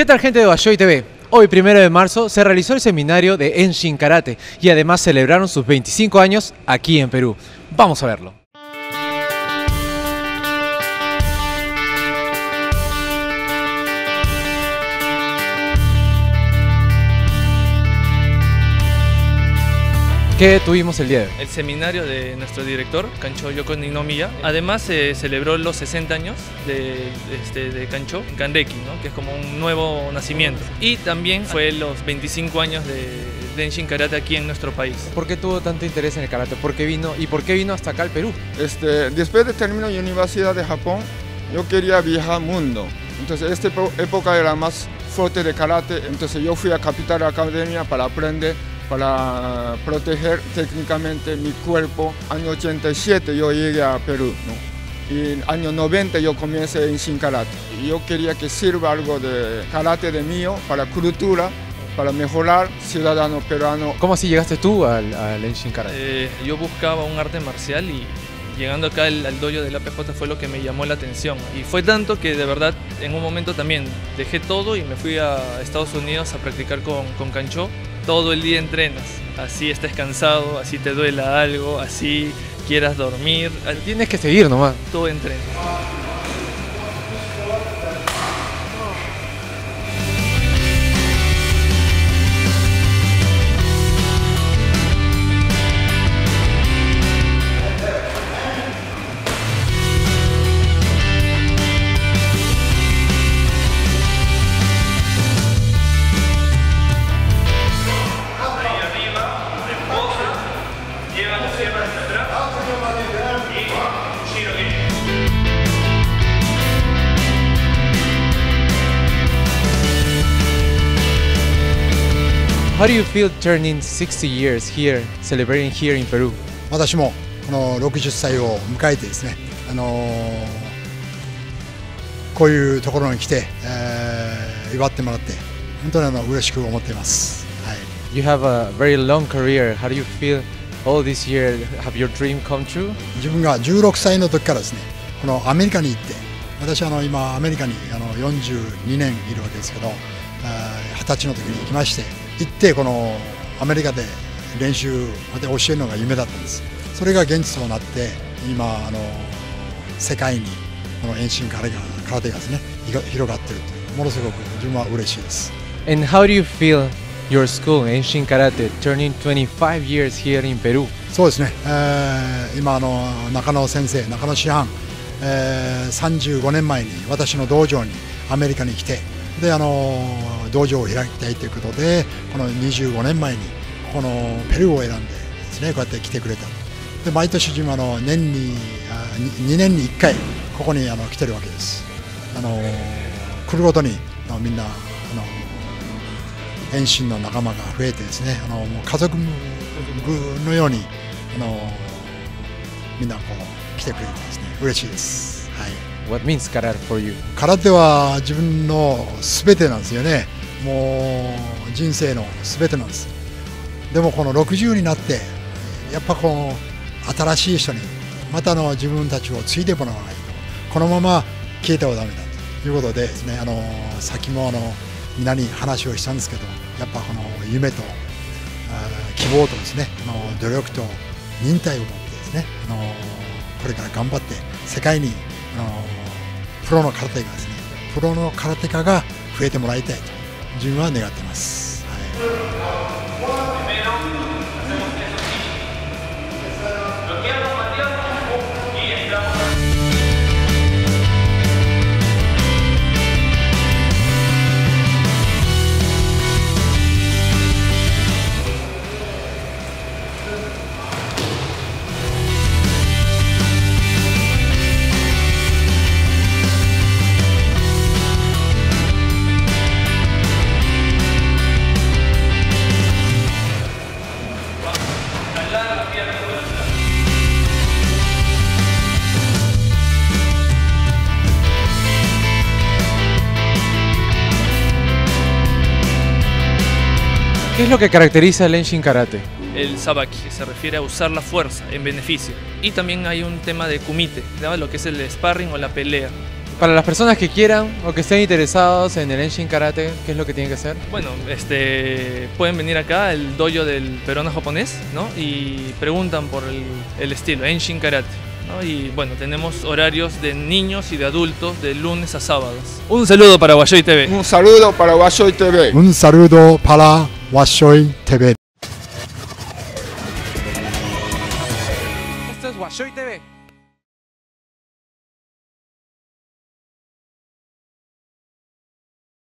¿Qué tal, gente de Watshoi TV? Hoy, 1 de marzo, se realizó el seminario de Enshin Karate y además celebraron sus 25 años aquí en Perú. Vamos a verlo. ¿Qué tuvimos el día de hoy? El seminario de nuestro director, Kancho Yoko Ninomiya. Además, se celebró los 60 años de Kancho Kanreki, ¿no? Que es como un nuevo nacimiento. Y también fue los 25 años de Enshin Karate aquí en nuestro país. ¿Por qué tuvo tanto interés en el karate? ¿Por qué vino? ¿Y por qué vino hasta acá al Perú? Después de terminar la Universidad de Japón, yo quería viajar al mundo. Entonces, esta época era más fuerte de karate. Entonces, yo fui a Capital Academia para aprender, para proteger técnicamente mi cuerpo. Año 87 yo llegué a Perú, ¿no? Y en año 90 yo comencé en Enshin Karate. Yo quería que sirva algo de karate de mío para cultura, para mejorar ciudadano peruano. ¿Cómo así llegaste tú al Enshin Karate? Yo buscaba un arte marcial y llegando acá al dojo del APJ fue lo que me llamó la atención. Y fue tanto que de verdad en un momento también dejé todo y me fui a Estados Unidos a practicar con Kancho. Todo el día entrenas, así estés cansado, así te duela algo, así quieras dormir. Tienes que seguir nomás. Todo entrenas. How do you feel turning 60 years here, celebrating here in Peru? 私もこの60歳を迎えてですね、こういうところに来て、祝ってもらって本当に嬉しく思っています。はい。You have a very long career. How do you feel all this year? Have your dream come true? 自分が16歳の時からですね、このアメリカに行って、私は今アメリカに42年いるわけですけど、20歳の時に行きまして。行ってこのアメリカで練習で教えるのが夢だったんです。それが現実となって今世界にこの遠心空手がですね広がっているとものすごく自分は嬉しいです。 And how do you feel your school Enshin Karate turning 25 years here in Peru? そうですね、今中野先生中野師範、35年前に私の道場にアメリカに来てで道場を開きたいということでこの25年前にこのペルーを選んでですねこうやって来てくれたで毎年自分は年に2年に1回ここに来てるわけです。来るごとにみんな遠心の仲間が増えてですねもう家族のようにみんなこう来てくれてですね嬉しいです。はい。What means karate for you? 空手は自分のすべてなんですよね。もう人生のすべてなんです。でもこの60になってやっぱこう新しい人にまた自分たちをついてもらわないとこのまま消えてはダメだということでですね先もみんなに話をしたんですけどやっぱこの夢と希望とですね努力と忍耐を持ってですねこれから頑張って世界にプロの空手家が増えてもらいたいと自分は願っています。¿Qué es lo que caracteriza el Enshin Karate? El Sabaki, que se refiere a usar la fuerza en beneficio. Y también hay un tema de Kumite, ¿no? Lo que es el sparring o la pelea. Para las personas que quieran o que estén interesados en el Enshin Karate, ¿qué es lo que tienen que hacer? Bueno, pueden venir acá al dojo del peruano japonés, ¿no? Y preguntan por el estilo Enshin Karate, ¿no? Y bueno, tenemos horarios de niños y de adultos de lunes a sábados. Un saludo para Watshoi TV. Un saludo para Watshoi TV. Un saludo para Watshoi TV. Esto es Watshoi TV.